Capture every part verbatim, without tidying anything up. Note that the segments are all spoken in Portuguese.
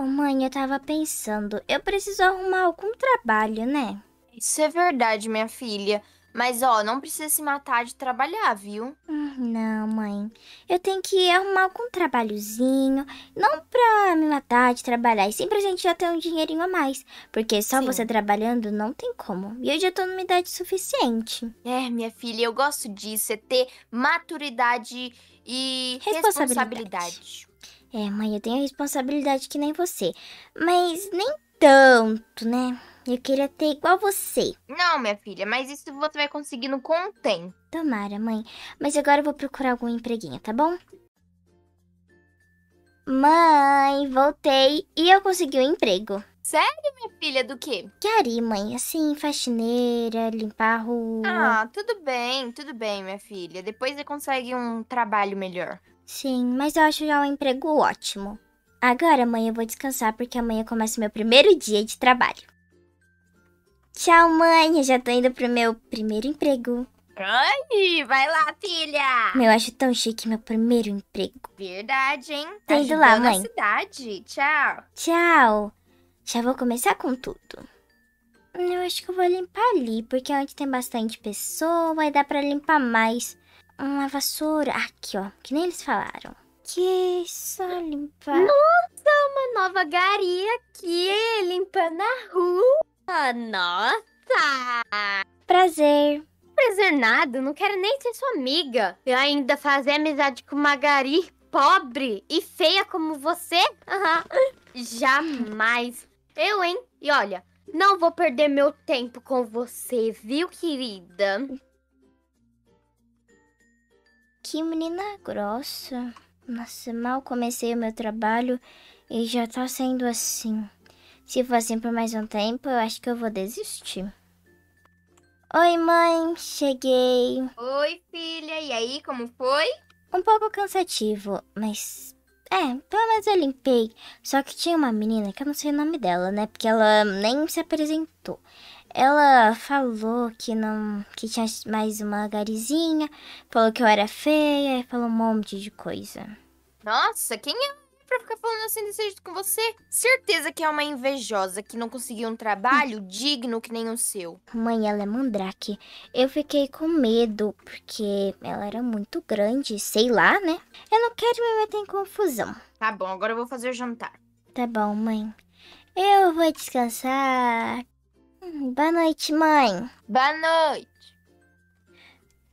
Oh, mãe, eu tava pensando, eu preciso arrumar algum trabalho, né? Isso é verdade, minha filha. Mas, ó, não precisa se matar de trabalhar, viu? Hum, não, mãe. Eu tenho que arrumar algum trabalhozinho, não pra me matar de trabalhar, e sim pra gente já ter um dinheirinho a mais. Porque só sim. você trabalhando não tem como. E eu já tô numa idade suficiente. É, minha filha, eu gosto disso, é ter maturidade e responsabilidade. responsabilidade. É, mãe, eu tenho responsabilidade que nem você. Mas nem tanto, né? Eu queria ter igual você. Não, minha filha, mas isso você vai conseguindo com o tempo. Tomara, mãe. Mas agora eu vou procurar algum empreguinho, tá bom? Mãe, voltei e eu consegui um emprego. Sério, minha filha? Do quê? Gari, mãe. Assim, faxineira, limpar a rua. Ah, tudo bem, tudo bem, minha filha. Depois você consegue um trabalho melhor. Sim, mas eu acho já um emprego ótimo. Agora, mãe, eu vou descansar porque amanhã começa o meu primeiro dia de trabalho. Tchau, mãe. Eu já tô indo pro meu primeiro emprego. Ai, vai lá, filha. Meu, eu acho tão chique meu primeiro emprego. Verdade, hein? Tá indo lá, mãe. Cidade. Tchau. Tchau. Já vou começar com tudo. Eu acho que eu vou limpar ali, porque onde tem bastante pessoa, vai dar pra limpar mais. Uma vassoura. Aqui, ó. Que nem eles falaram. Que só limpar. Nossa, uma nova gari aqui, limpando a rua. Oh, nossa! Prazer. Prazer nada, não quero nem ser sua amiga. Eu ainda fazer amizade com uma gari pobre e feia como você? Uhum. Jamais. Eu, hein? E olha, não vou perder meu tempo com você, viu, querida? Que menina grossa. Nossa, mal comecei o meu trabalho e já tá sendo assim. Se for assim por mais um tempo, eu acho que eu vou desistir. Oi, mãe. Cheguei. Oi, filha. E aí, como foi? Um pouco cansativo, mas... É, pelo menos eu limpei. Só que tinha uma menina, que eu não sei o nome dela, né? Porque ela nem se apresentou. Ela falou que não... Que tinha mais uma garizinha. Falou que eu era feia. Falou um monte de coisa. Nossa, quem é? Pra ficar falando assim desse jeito com você. Certeza que é uma invejosa que não conseguiu um trabalho digno que nem o seu. Mãe, ela é mandrake. Eu fiquei com medo porque ela era muito grande, sei lá, né? Eu não quero me meter em confusão. Tá bom, agora eu vou fazer o jantar. Tá bom, mãe. Eu vou descansar. Boa noite, mãe. Boa noite.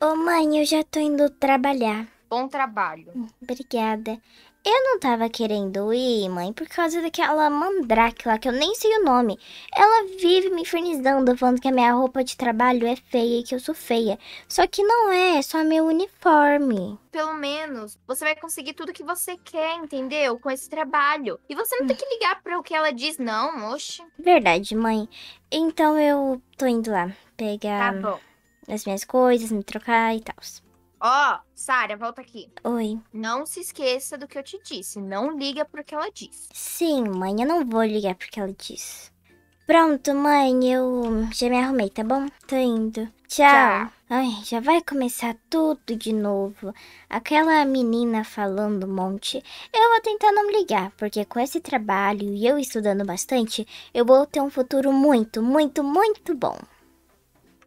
Ô, mãe, eu já tô indo trabalhar. Bom trabalho. Obrigada. Eu não tava querendo ir, mãe, por causa daquela mandrake lá, que eu nem sei o nome. Ela vive me infernizando, falando que a minha roupa de trabalho é feia e que eu sou feia. Só que não é, é só meu uniforme. Pelo menos, você vai conseguir tudo que você quer, entendeu? Com esse trabalho. E você não tem que ligar pra o que ela diz, não, oxe. Verdade, mãe. Então eu tô indo lá pegar tá bom. as minhas coisas, me trocar e tal. Ó, oh, Sara, volta aqui. Oi. Não se esqueça do que eu te disse. Não liga pro que ela disse. Sim, mãe, eu não vou ligar pro que ela disse. Pronto, mãe, eu já me arrumei, tá bom? Tô indo. Tchau. Tchau. Ai, já vai começar tudo de novo. Aquela menina falando um monte. Eu vou tentar não ligar, porque com esse trabalho e eu estudando bastante, eu vou ter um futuro muito, muito, muito bom.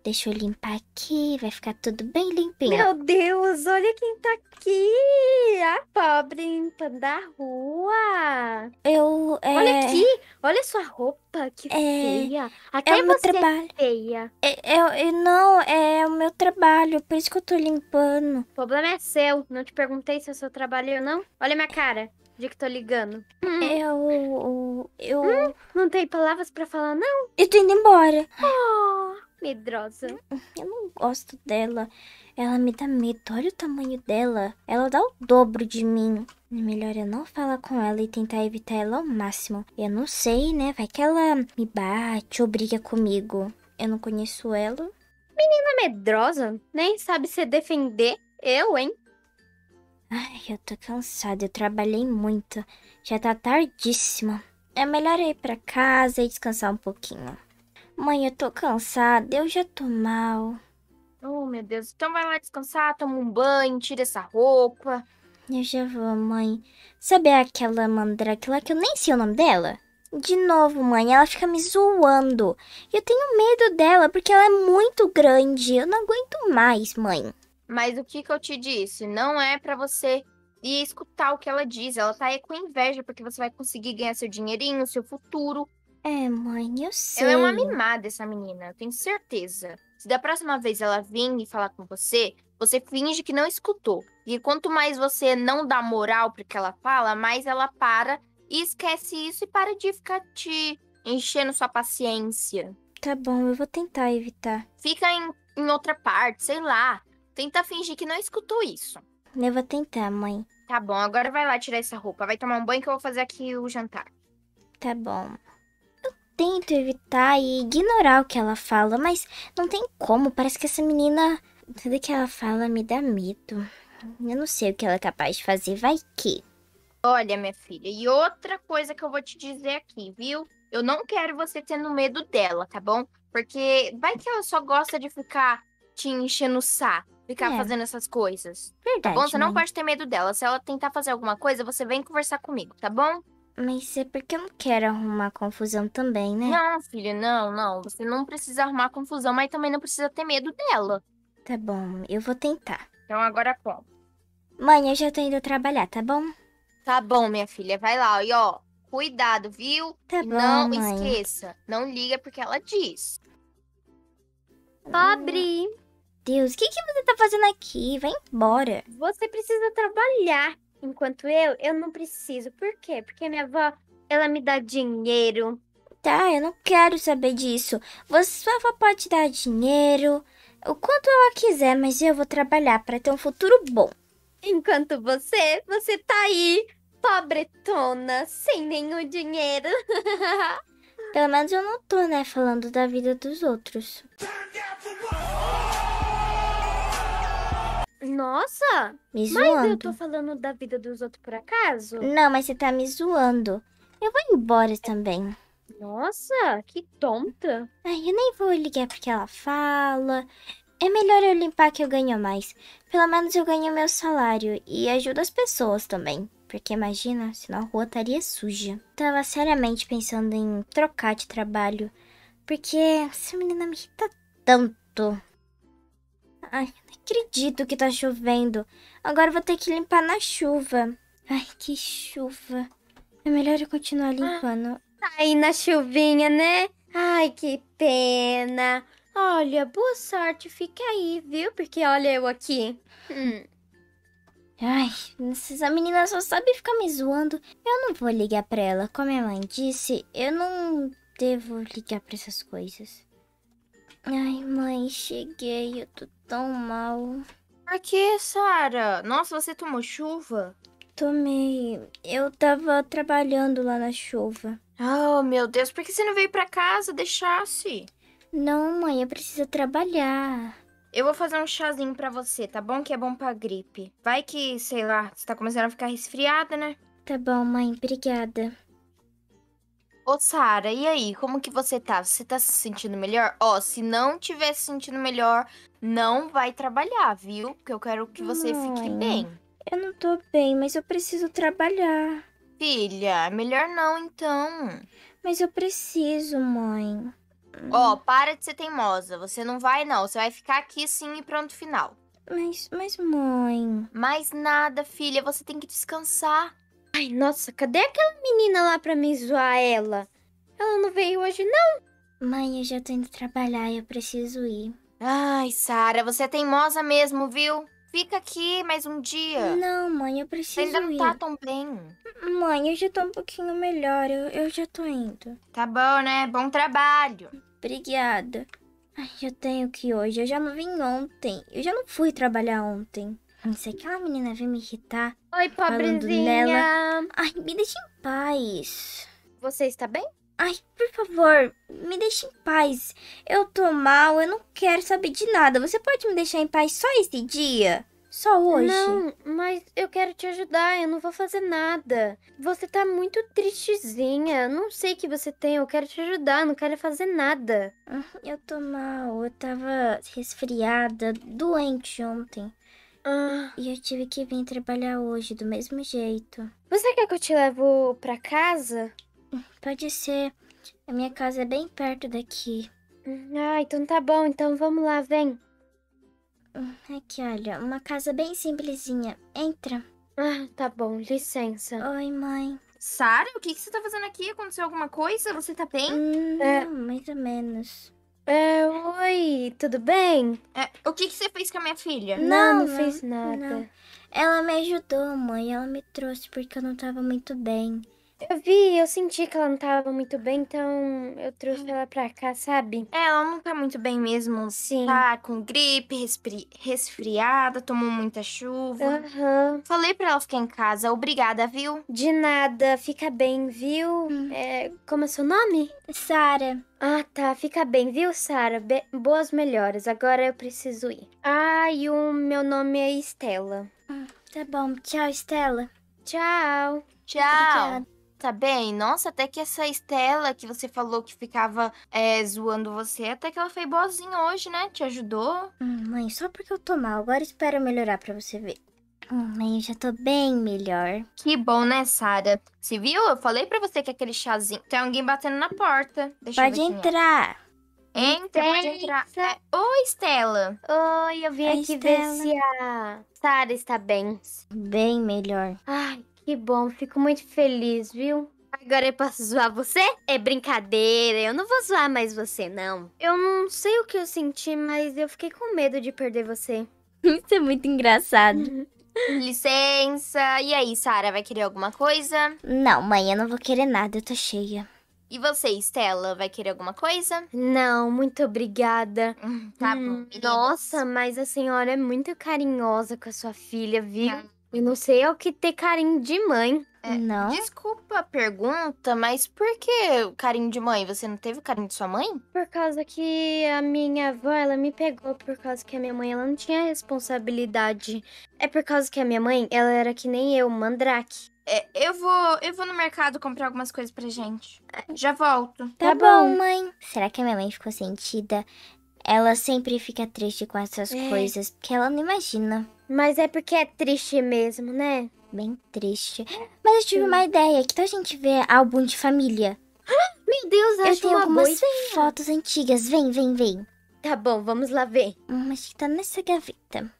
Deixa eu limpar aqui, vai ficar tudo bem limpinho. Meu Deus, olha quem tá aqui. A pobre limpando a rua. Eu, é... Olha aqui, olha sua roupa, que é... feia. Até é o meu trabalho. É feia. É, é, é, não, é o meu trabalho, por isso que eu tô limpando. O problema é seu, não te perguntei se é o seu trabalho ou não. Olha minha cara, de que tô ligando. Eu, eu... Hum, não tem palavras pra falar, não? Eu tô indo embora. Oh... Medrosa. Eu não gosto dela. Ela me dá medo. Olha o tamanho dela. Ela dá o dobro de mim. Melhor eu não falar com ela e tentar evitar ela ao máximo. Eu não sei, né? Vai que ela me bate ou briga comigo. Eu não conheço ela. Menina medrosa. Nem sabe se defender. Eu, hein? Ai, eu tô cansada. Eu trabalhei muito. Já tá tardíssima. É melhor eu ir pra casa e descansar um pouquinho. Mãe, eu tô cansada, eu já tô mal. Oh, meu Deus, então vai lá descansar, toma um banho, tira essa roupa. Eu já vou, mãe. Sabe aquela mandrake lá que eu nem sei o nome dela? De novo, mãe, ela fica me zoando. Eu tenho medo dela porque ela é muito grande. Eu não aguento mais, mãe. Mas o que que eu te disse? Não é pra você ir escutar o que ela diz. Ela tá aí com inveja porque você vai conseguir ganhar seu dinheirinho, seu futuro. É, mãe, eu sei. Ela é uma mimada, essa menina. Eu tenho certeza. Se da próxima vez ela vir e falar com você, você finge que não escutou. E quanto mais você não dá moral pro que ela fala, mais ela para... E esquece isso e para de ficar te enchendo sua paciência. Tá bom, eu vou tentar evitar. Fica em, em outra parte, sei lá. Tenta fingir que não escutou isso. Eu vou tentar, mãe. Tá bom, agora vai lá tirar essa roupa. Vai tomar um banho que eu vou fazer aqui o jantar. Tá bom. Eu tento evitar e ignorar o que ela fala, mas não tem como. Parece que essa menina... Tudo que ela fala me dá medo. Eu não sei o que ela é capaz de fazer. Vai que... Olha, minha filha, e outra coisa que eu vou te dizer aqui, viu? Eu não quero você tendo medo dela, tá bom? Porque vai que ela só gosta de ficar te enchendo o saco, ficar é. fazendo essas coisas. Verdade, tá bom? Você mãe. Não pode ter medo dela. Se ela tentar fazer alguma coisa, você vem conversar comigo, tá bom? Mas é porque eu não quero arrumar confusão também, né? Não, filha, não, não. Você não precisa arrumar confusão, mas também não precisa ter medo dela. Tá bom, eu vou tentar. Então agora como? Mãe, eu já tô indo trabalhar, tá bom? Tá bom, minha filha, vai lá, e ó, cuidado, viu? Tá bom, não mãe. Esqueça, não liga porque ela diz. Pobre! Deus, o que, que você tá fazendo aqui? Vai embora. Você precisa trabalhar, enquanto eu, eu não preciso. Por quê? Porque minha avó, ela me dá dinheiro. Tá, eu não quero saber disso. Você, sua avó pode dar dinheiro, o quanto ela quiser, mas eu vou trabalhar pra ter um futuro bom. Enquanto você, você tá aí... Pobretona, sem nenhum dinheiro. Pelo menos eu não tô, né, falando da vida dos outros. Nossa! Me zoando. Mas eu tô falando da vida dos outros por acaso? Não, mas você tá me zoando. Eu vou embora também. Nossa, que tonta. Ai, eu nem vou ligar porque ela fala. É melhor eu limpar que eu ganho mais. Pelo menos eu ganho meu salário e ajudo as pessoas também. Porque imagina, senão a rua estaria suja. Tava seriamente pensando em trocar de trabalho. Porque essa menina me irrita tanto. Ai, não acredito que tá chovendo. Agora eu vou ter que limpar na chuva. Ai, que chuva. É melhor eu continuar limpando. Tá aí na chuvinha, né? Ai, que pena. Olha, boa sorte. Fica aí, viu? Porque olha eu aqui. Hum. Ai, essa menina só sabe ficar me zoando. Eu não vou ligar pra ela. Como a minha mãe disse, eu não devo ligar pra essas coisas. Ai, mãe, cheguei. Eu tô tão mal. Por que, Sara? Nossa, você tomou chuva? Tomei. Eu tava trabalhando lá na chuva. Oh, meu Deus. Por que você não veio pra casa? Deixasse. Não, mãe. Eu preciso trabalhar. Eu vou fazer um chazinho pra você, tá bom? Que é bom pra gripe. Vai que, sei lá, você tá começando a ficar resfriada, né? Tá bom, mãe. Obrigada. Ô, Sara, e aí? Como que você tá? Você tá se sentindo melhor? Ó, se não tiver se sentindo melhor, não vai trabalhar, viu? Porque eu quero que você mãe, fique bem. Eu não tô bem, mas eu preciso trabalhar. Filha, melhor não, então. Mas eu preciso, mãe. Ó, oh, para de ser teimosa. Você não vai, não. Você vai ficar aqui sim e pronto, final. Mas, mas, mãe... Mais nada, filha. Você tem que descansar. Ai, nossa, cadê aquela menina lá pra me zoar ela? Ela não veio hoje, não? Mãe, eu já tô indo trabalhar e eu preciso ir. Ai, Sara, você é teimosa mesmo, viu? Fica aqui mais um dia. Não, mãe, eu preciso ir. Você ainda não tá tão bem. Mãe, eu já tô um pouquinho melhor. Eu, eu já tô indo. Tá bom, né? Bom trabalho. Obrigada. Ai, eu tenho que ir hoje. Eu já não vim ontem. Eu já não fui trabalhar ontem. Se aquela menina veio me irritar... Oi, pobrezinha. Nela... Ai, me deixa em paz. Você está bem? Ai, por favor, me deixe em paz. Eu tô mal, eu não quero saber de nada. Você pode me deixar em paz só esse dia? Só hoje? Não, mas eu quero te ajudar, eu não vou fazer nada. Você tá muito tristezinha. Eu não sei o que você tem, eu quero te ajudar, eu não quero fazer nada. Eu tô mal, eu tava resfriada, doente ontem. Ah, e eu tive que vir trabalhar hoje do mesmo jeito. Você quer que eu te levo pra casa? Pode ser. A minha casa é bem perto daqui. Ah, então tá bom. Então vamos lá, vem. Aqui, olha. Uma casa bem simplesinha. Entra. Ah, tá bom. Licença. Oi, mãe. Sara, o que, que você tá fazendo aqui? Aconteceu alguma coisa? Você tá bem? Hum, é... Não, mais ou menos. É, oi, tudo bem? É, o que, que você fez com a minha filha? Não, não, não fez nada. Não. Ela me ajudou, mãe. Ela me trouxe porque eu não tava muito bem. Eu vi, eu senti que ela não tava muito bem, então eu trouxe ela pra cá, sabe? É, ela não tá muito bem mesmo. Sim. Tá com gripe, resfri... resfriada, tomou muita chuva. Aham. Uhum. Falei pra ela ficar em casa. Obrigada, viu? De nada. Fica bem, viu? Hum. É, como é seu nome? Sara. Ah, tá. Fica bem, viu, Sara? Be... Boas melhoras. Agora eu preciso ir. Ah, e o meu nome é Estela. Hum, tá bom. Tchau, Estela. Tchau. Tchau. Obrigada. Tá bem? Nossa, até que essa Estela que você falou que ficava é, zoando você, até que ela foi boazinha hoje, né? Te ajudou. Hum, mãe, só porque eu tô mal. Agora espero melhorar pra você ver. Hum, mãe, eu já tô bem melhor. Que bom, né, Sara? Você viu? Eu falei pra você que aquele chazinho... Tem alguém batendo na porta. Deixa eu ver quem é. Pode entrar. Entra, pode entrar. É... Oi, Estela. Oi, eu vim é aqui Estela. ver se a Sara está bem. Bem melhor. Ai. Que bom, fico muito feliz, viu? Agora eu posso zoar você? É brincadeira, eu não vou zoar mais você, não. Eu não sei o que eu senti, mas eu fiquei com medo de perder você. Isso é muito engraçado. Uhum. Licença. E aí, Sara, vai querer alguma coisa? Não, mãe, eu não vou querer nada, eu tô cheia. E você, Estela, vai querer alguma coisa? Não, muito obrigada. Hum, tá bom. Hum, nossa, mas a senhora é muito carinhosa com a sua filha, viu? Ah. Eu não sei é o que ter carinho de mãe. É, não. Desculpa a pergunta, mas por que o carinho de mãe? Você não teve o carinho de sua mãe? Por causa que a minha avó, ela me pegou. Por causa que a minha mãe, ela não tinha responsabilidade. É por causa que a minha mãe, ela era que nem eu, mandrake. É, eu vou, eu vou no mercado comprar algumas coisas pra gente. Já volto. Tá, tá bom, bom, mãe. Será que a minha mãe ficou sentida? Ela sempre fica triste com essas é. coisas, porque ela não imagina. Mas é porque é triste mesmo, né? Bem triste. Mas eu tive uma ideia. Que tal a gente ver álbum de família? Ah, meu Deus, acho uma boa ideia. Eu tenho algumas fotos antigas. Vem, vem, vem. Tá bom, vamos lá ver. Hum, acho que tá nessa gaveta.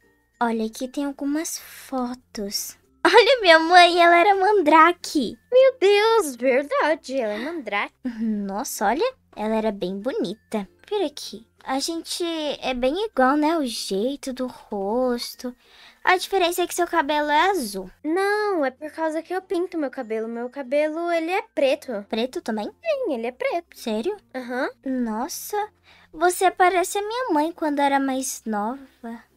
Olha, aqui tem algumas fotos. Olha, minha mãe, ela era mandrake. Meu Deus, verdade. Ela é mandrake. Nossa, olha. Ela era bem bonita. Por aqui. A gente é bem igual, né? O jeito do rosto. A diferença é que seu cabelo é azul. Não, é por causa que eu pinto meu cabelo. Meu cabelo, ele é preto. Preto também? Sim, ele é preto. Sério? Aham. Uhum. Nossa, você parece a minha mãe quando era mais nova.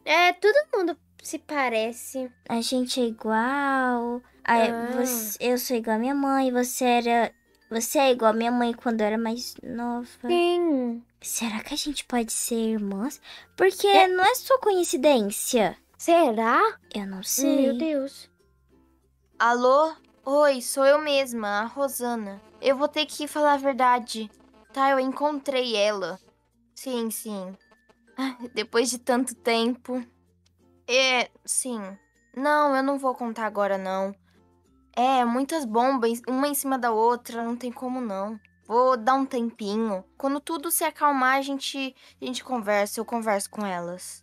É, todo mundo se parece. A gente é igual. Ah. Eu sou igual a minha mãe, você era... Você é igual a minha mãe quando eu era mais nova. Sim. Será que a gente pode ser irmãs? Porque é. não é só coincidência. Será? Eu não sei. Meu Deus. Alô? Oi, sou eu mesma, a Rosana. Eu vou ter que falar a verdade. Tá, eu encontrei ela. Sim, sim. Ah, depois de tanto tempo. É, sim. Não, eu não vou contar agora, não. É, muitas bombas, uma em cima da outra, não tem como não. Vou dar um tempinho. Quando tudo se acalmar, a gente, a gente conversa, eu converso com elas.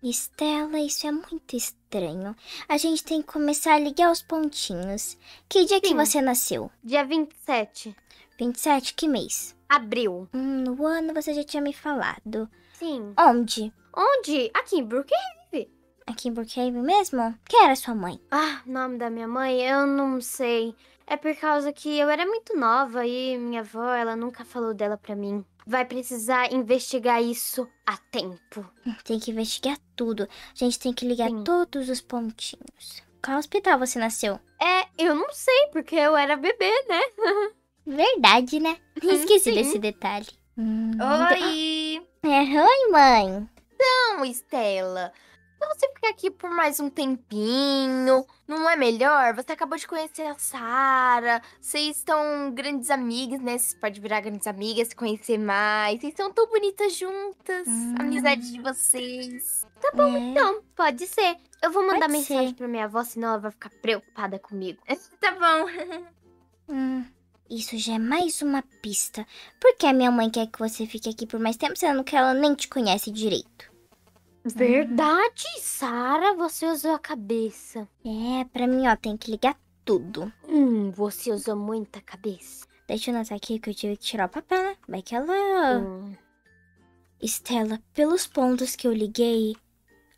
Estela, isso é muito estranho. A gente tem que começar a ligar os pontinhos. Que dia Sim. que você nasceu? Dia vinte e sete. vinte e sete? Que mês? Abril. Hum, no ano você já tinha me falado. Sim. Onde? Onde? Aqui em Brooklyn. Aqui em Brookhaven mesmo? Quem era sua mãe? Ah, nome da minha mãe? Eu não sei. É por causa que eu era muito nova e minha avó, ela nunca falou dela pra mim. Vai precisar investigar isso a tempo. Tem que investigar tudo. A gente tem que ligar Sim. todos os pontinhos. Qual hospital você nasceu? É, eu não sei, porque eu era bebê, né? Verdade, né? Esqueci Sim. desse detalhe. Hum, Oi! É, oi, mãe! Então, Estela... Se você ficar aqui por mais um tempinho, não é melhor? Você acabou de conhecer a Sara, vocês estão grandes amigas, né? Vocês podem virar grandes amigas, se conhecer mais. Vocês são tão bonitas juntas, hum. a amizade de vocês. Tá bom, é. então, pode ser. Eu vou mandar pode mensagem ser. pra minha avó, senão ela vai ficar preocupada comigo. Tá bom. Hum, isso já é mais uma pista. Por que a minha mãe quer que você fique aqui por mais tempo, sendo que ela nem te conhece direito? Verdade, hum. Sara, você usou a cabeça. É, pra mim, ó, tem que ligar tudo. Hum, você usou muita cabeça. Deixa eu notar aqui que eu tive que tirar o papel, né? Vai que ela... Hum. Estela, pelos pontos que eu liguei,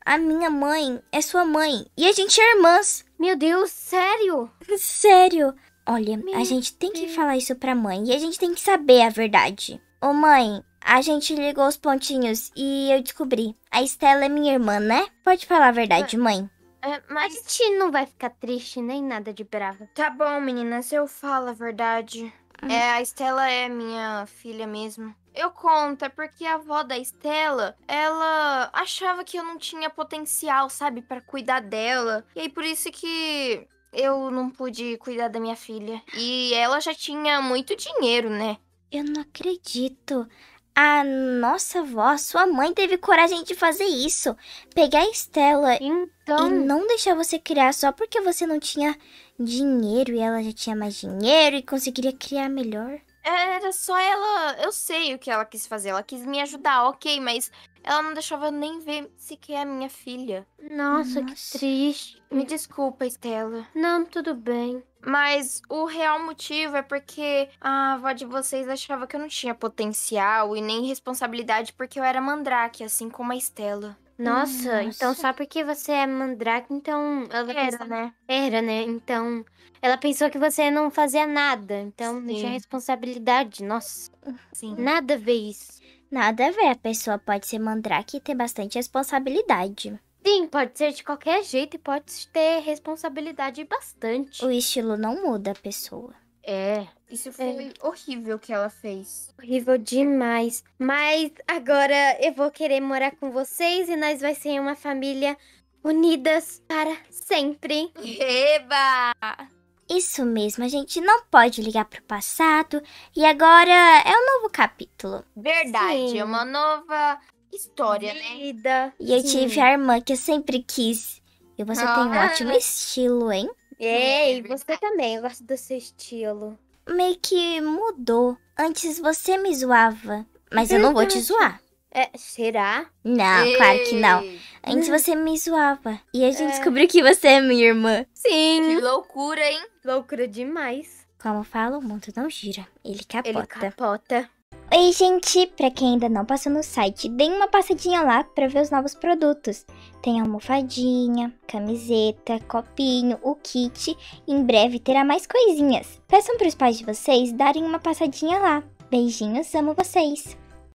a minha mãe é sua mãe e a gente é irmãs. Meu Deus, sério? Sério. Olha, Meu a gente tem Deus. que falar isso pra mãe e a gente tem que saber a verdade. Ô, mãe... A gente ligou os pontinhos e eu descobri. A Estela é minha irmã, né? Pode falar a verdade, mãe. É, mas a gente não vai ficar triste nem nada de brava. Tá bom, meninas, eu falo a verdade. Hum. É, a Estela é minha filha mesmo. Eu conto, é porque a avó da Estela, ela achava que eu não tinha potencial, sabe? Pra cuidar dela. E aí, por isso que... eu não pude cuidar da minha filha. E ela já tinha muito dinheiro, né? Eu não acredito. A nossa avó, a sua mãe, teve coragem de fazer isso. Pegar a Estela então... e não deixar você criar só porque você não tinha dinheiro e ela já tinha mais dinheiro e conseguiria criar melhor. Era só ela... Eu sei o que ela quis fazer. Ela quis me ajudar, ok, mas ela não deixava nem ver sequer a minha filha. Nossa, nossa, que triste. Me desculpa, Estela. Não, tudo bem. Mas o real motivo é porque a avó de vocês achava que eu não tinha potencial e nem responsabilidade porque eu era mandrake, assim como a Estela. Nossa, Nossa. então só porque você é mandrake, então... Ela era, pensar... né? Era, né? Então, ela pensou que você não fazia nada, então Sim. não tinha responsabilidade. Nossa, Sim. nada a ver isso. Nada a ver, a pessoa pode ser mandrake e ter bastante responsabilidade. Sim, pode ser de qualquer jeito e pode ter responsabilidade bastante. O estilo não muda a pessoa. É, isso foi é. horrível que ela fez. Horrível demais. Mas agora eu vou querer morar com vocês e nós vai ser uma família unidas para sempre. Eba! Isso mesmo, a gente não pode ligar pro passado. E agora é um novo capítulo. Verdade, Sim. é uma nova... história, né? E eu Sim. tive a irmã que eu sempre quis. E você ah. tem um ótimo estilo, hein? É, e você também, eu gosto do seu estilo. Meio que mudou. Antes você me zoava, mas eu não vou te zoar. É, será? Não, Ei. claro que não. Antes você me zoava. E a gente é. descobriu que você é minha irmã. Sim. Que loucura, hein? Loucura demais. Como fala, o mundo não gira. Ele capota. Ele capota. Oi gente, pra quem ainda não passou no site, deem uma passadinha lá pra ver os novos produtos. Tem almofadinha, camiseta, copinho, o kit, em breve terá mais coisinhas. Peçam pros pais de vocês darem uma passadinha lá. Beijinhos, amo vocês!